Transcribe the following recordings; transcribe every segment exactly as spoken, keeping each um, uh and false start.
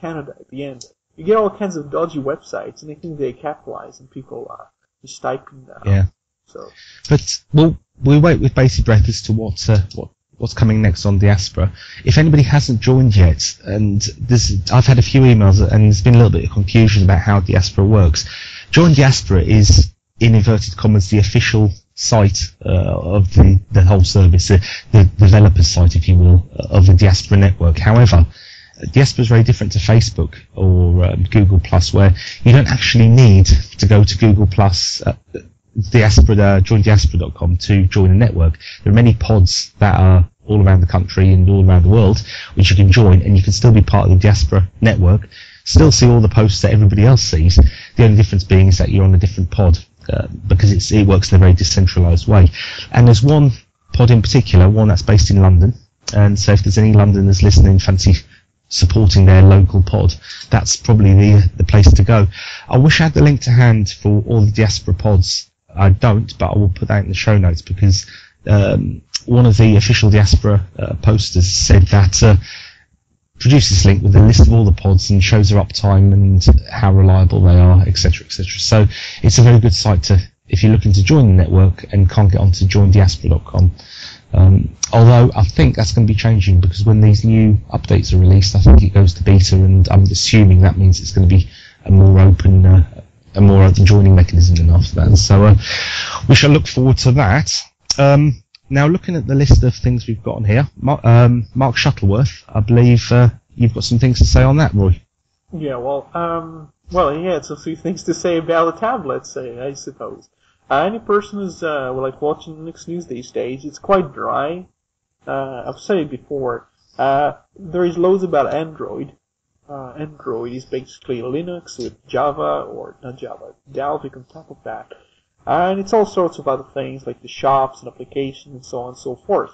Canada at the end. You get all kinds of dodgy websites, and they think they capitalize, and people are just typing that. Yeah. So. But we'll, we'll wait with bated breath as to what, uh, what what's coming next on Diaspora. If anybody hasn't joined yet, and there's, I've had a few emails, and there's been a little bit of confusion about how Diaspora works. Join Diaspora is, in inverted commas, the official site uh, of the, the whole service, the, the developer site, if you will, of the Diaspora network. However, Diaspora is very different to Facebook or um, Google Plus, where you don't actually need to go to Google Plus, uh, Diaspora, join diaspora dot com to join a network. There are many pods that are all around the country and all around the world which you can join, and you can still be part of the Diaspora network, still see all the posts that everybody else sees. The only difference being is that you're on a different pod, uh, because it's, it works in a very decentralized way. And there's one pod in particular, one that's based in London, and so if there's any Londoners listening fancy supporting their local pod, that's probably the the place to go. I wish I had the link to hand for all the Diaspora pods. I don't, but I will put that in the show notes, because um, one of the official Diaspora uh, posters said that uh, produce this link with a list of all the pods and shows their uptime and how reliable they are, et cetera, et cetera. So it's a very good site to, if you're looking to join the network and can't get onto join diaspora dot com. Um, although I think that's going to be changing, because when these new updates are released, I think it goes to beta, and I'm assuming that means it's going to be a more open, uh, a more open joining mechanism than after that. And so uh, we shall look forward to that. Um, now, looking at the list of things we've got on here, Mark, um, Mark Shuttleworth, I believe uh, you've got some things to say on that, Roy. Yeah, well, um, well, yeah, it's a few things to say about the tablet, say, I suppose. Uh, any person who's uh, like watching Linux news these days, it's quite dry. Uh, I've said it before. Uh, there is loads about Android. Uh, Android is basically Linux with Java, or not Java, Dalvik on top of that. Uh, and it's all sorts of other things like the shops and applications and so on and so forth.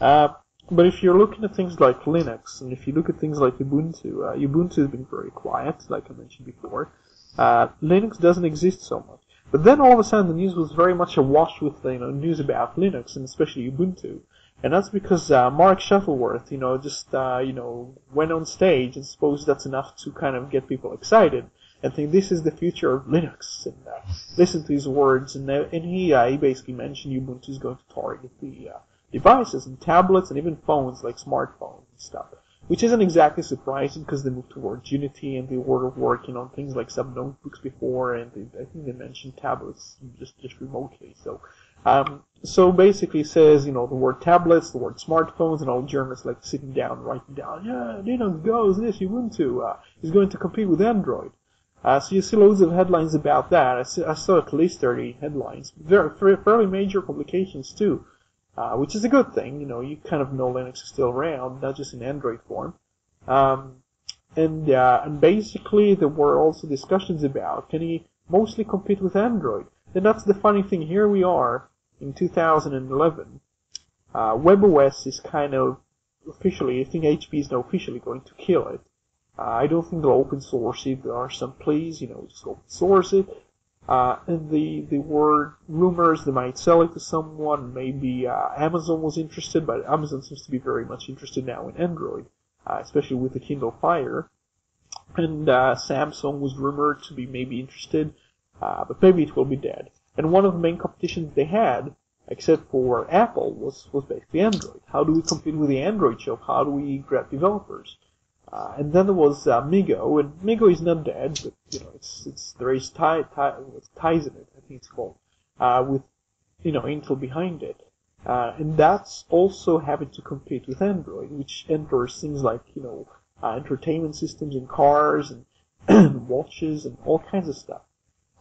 Uh, but if you're looking at things like Linux, and if you look at things like Ubuntu, uh, Ubuntu has been very quiet, like I mentioned before. Uh, Linux doesn't exist so much. But then all of a sudden the news was very much awash with, you know, news about Linux and especially Ubuntu, and that's because uh, Mark Shuttleworth, you know, just uh, you know went on stage and suppose that's enough to kind of get people excited and think this is the future of Linux, and uh, listen to his words, and uh, and he uh, he basically mentioned Ubuntu is going to target the uh, devices and tablets and even phones like smartphones and stuff, which isn't exactly surprising because they moved towards Unity and they were working on things like sub-notebooks before, and they, I think they mentioned tablets just, just remotely. So um, so basically says, you know, the word tablets, the word smartphones, and all journalists like sitting down, writing down, yeah, Linux goes this, Ubuntu uh, is going to compete with Android. Uh, so you see loads of headlines about that. I, see, I saw at least thirty headlines. Very, fairly major publications too. Uh, which is a good thing, you know, you kind of know Linux is still around, not just in Android form. Um, and, uh, and basically there were also discussions about, can he mostly compete with Android? And that's the funny thing, here we are in two thousand eleven. Uh, webOS is kind of officially, I think H P is now officially going to kill it. Uh, I don't think they'll open source it, there are some pleas, you know, just open source it. Uh, and the, the word rumors, they might sell it to someone, maybe uh, Amazon was interested, but Amazon seems to be very much interested now in Android, uh, especially with the Kindle Fire. And uh, Samsung was rumored to be maybe interested, uh, but maybe it will be dead. And one of the main competitions they had, except for Apple, was, was basically Android. How do we compete with the Android shop? How do we grab developers? Uh, and then there was uh, MeeGo, and MeeGo is not dead, but you know it's it's there is tie, tie, ties in it, I think it's called, uh, with you know Intel behind it, uh, and that's also having to compete with Android, which enters things like you know uh, entertainment systems and cars and watches and all kinds of stuff.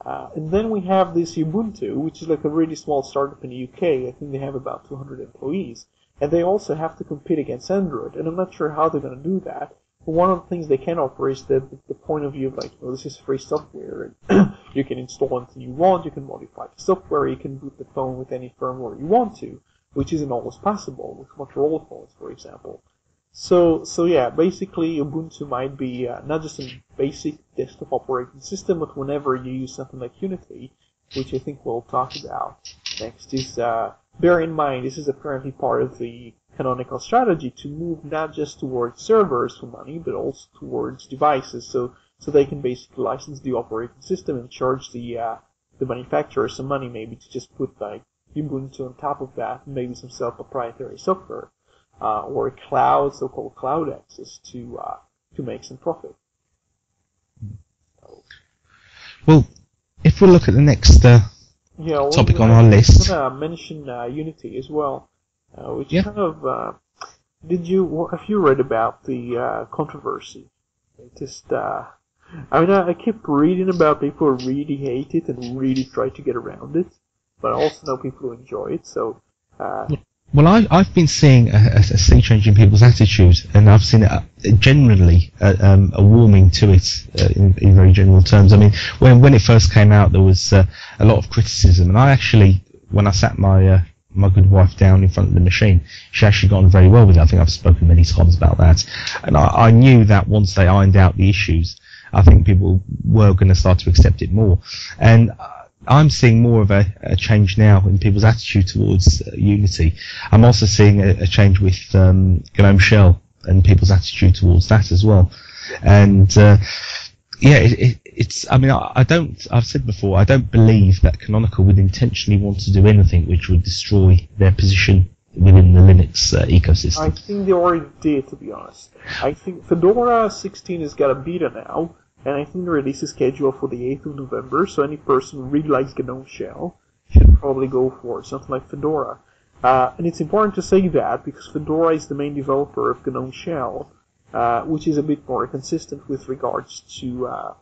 Uh, and then we have this Ubuntu, which is like a really small startup in the U K. I think they have about two hundred employees, and they also have to compete against Android, and I'm not sure how they're going to do that. One of the things they can offer is the, the point of view of like, you know, this is free software, and you can install anything you want, you can modify the software, you can boot the phone with any firmware you want to, which isn't always possible with Motorola phones, for example. So, so yeah, basically Ubuntu might be uh, not just a basic desktop operating system, but whenever you use something like Unity, which I think we'll talk about next, is uh, bear in mind this is apparently part of the Canonical strategy to move not just towards servers for money, but also towards devices, so so they can basically license the operating system and charge the uh, the manufacturer some money, maybe to just put like Ubuntu on top of that, maybe some self-proprietary software uh, or cloud, so-called cloud access to uh, to make some profit. Well, if we look at the next uh, yeah, well, topic on our list, I was gonna mention uh, Unity as well, uh, which yeah. kind of uh, did you have you read about the uh, controversy? It just uh, I mean, I, I keep reading about people who really hate it and really try to get around it, but I also know people who enjoy it. So, uh, well, I, I've been seeing a, a sea change in people's attitude, and I've seen a, generally a, um, a warming to it uh, in, in very general terms. I mean, when when it first came out, there was uh, a lot of criticism, and I actually, when I sat my uh, my good wife down in front of the machine, she actually got on very well with it. I think I've spoken many times about that, and I, I knew that once they ironed out the issues, I think people were going to start to accept it more. And I'm seeing more of a, a change now in people's attitude towards uh, Unity. I'm also seeing a, a change with um, Gnome Shell and people's attitude towards that as well. And uh, yeah, it, it, it's. I mean, I, I don't. I've said before, I don't believe that Canonical would intentionally want to do anything which would destroy their position within the Linux uh, ecosystem. I think they already did, to be honest. I think Fedora sixteen has got a beta now, and I think the release is scheduled for the eighth of November, so any person who really likes Gnome Shell should probably go for something like Fedora. Uh, and it's important to say that, because Fedora is the main developer of Gnome Shell, uh, which is a bit more consistent with regards to uh,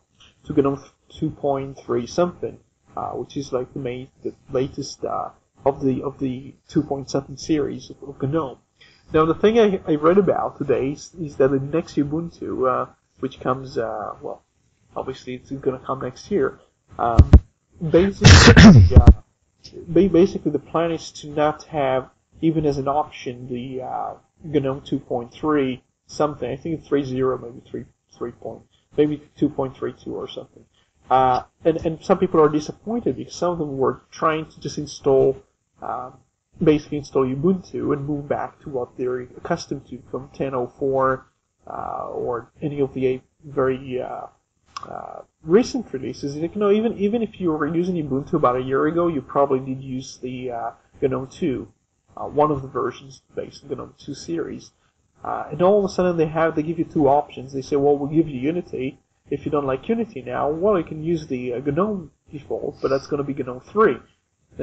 to GNOME two point three something, uh, which is like the main, the latest uh, of the of the two point seven series of, of GNOME. Now, the thing I, I read about today is, is that in next Ubuntu, uh, which comes, uh, well, obviously it's going to come next year, um, basically, uh, basically the plan is to not have, even as an option, the uh, GNOME two point three something. I think it's three point oh, maybe three, three point, maybe two point three two or something. Uh, and, and some people are disappointed because some of them were trying to just install Um, basically install Ubuntu and move back to what they're accustomed to from ten point oh four uh, or any of the very uh, uh, recent releases. You know, even even if you were using Ubuntu about a year ago, you probably did use the uh, GNOME two, uh, one of the versions based on GNOME two series. Uh, and all of a sudden they have they give you two options. They say, well, we'll give you Unity. If you don't like Unity now, well, you can use the uh, GNOME default, but that's going to be GNOME three.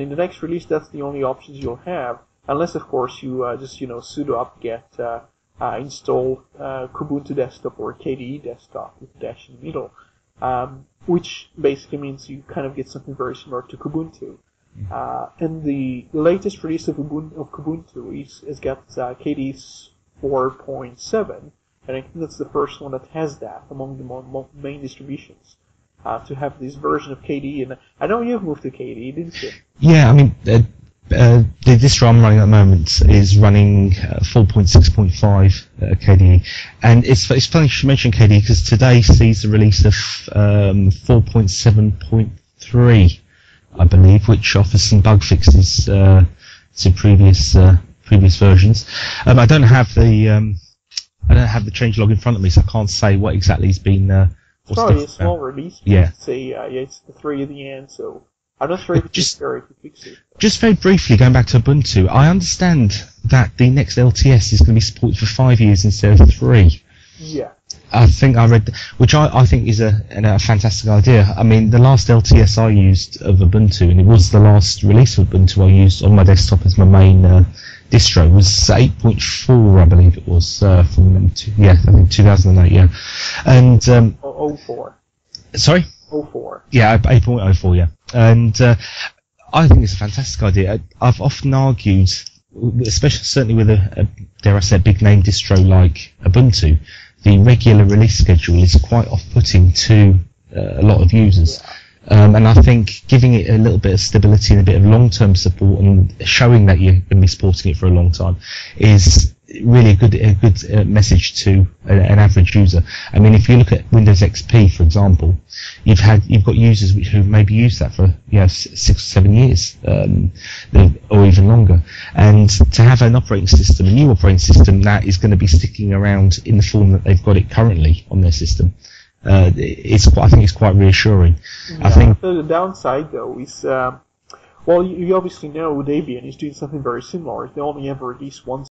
In the next release, that's the only options you'll have, unless, of course, you uh, just, you know, sudo apt-get uh, uh, install uh, Kubuntu desktop or K D E desktop with dash in the middle, um, which basically means you kind of get something very similar to Kubuntu. Uh, and the latest release of Ubuntu, of Kubuntu is, has got uh, K D E four point seven, and I think that's the first one that has that among the main distributions. Uh, to have this version of K D E, and I know you've moved to K D E, didn't you? Yeah, I mean, uh, uh, the distro I'm running at the moment is running uh, four point six point five uh, K D E, and it's, it's funny you should mention K D E because today sees the release of um, four point seven point three, I believe, which offers some bug fixes uh, to previous uh, previous versions. Um, I don't have the um, I don't have the changelog in front of me, so I can't say what exactly has been. Uh, What's Sorry, a small release. Yeah. Say, uh, yeah, it's the three at the end, so I'm not sure if it's very fixed. Just very briefly, going back to Ubuntu, I understand that the next L T S is going to be supported for five years instead of three. Yeah. I think I read, that, which I, I think is a, a fantastic idea. I mean, the last L T S I used of Ubuntu, and it was the last release of Ubuntu I used on my desktop as my main uh, distro, was eight point four, I believe it was, uh, from two, yeah, I think two thousand eight, yeah. And um, oh four. Sorry? oh four. Yeah, eight point oh four, yeah. And uh, I think it's a fantastic idea. I've often argued, especially certainly with a, a dare I say, a big name distro like Ubuntu, the regular release schedule is quite off-putting to uh, a lot of users. Yeah. Um, and I think giving it a little bit of stability and a bit of long-term support and showing that you're going to be supporting it for a long time is really a good a good uh, message to a, an average user. I mean, if you look at Windows X P, for example, you've had you've got users which have maybe used that for you know six or seven years, um, or even longer. And to have an operating system, a new operating system that is going to be sticking around in the form that they've got it currently on their system, uh, it's quite, I think it's quite reassuring. Yeah, I think the downside though is. Um Well, you obviously know Debian is doing something very similar. They only ever release one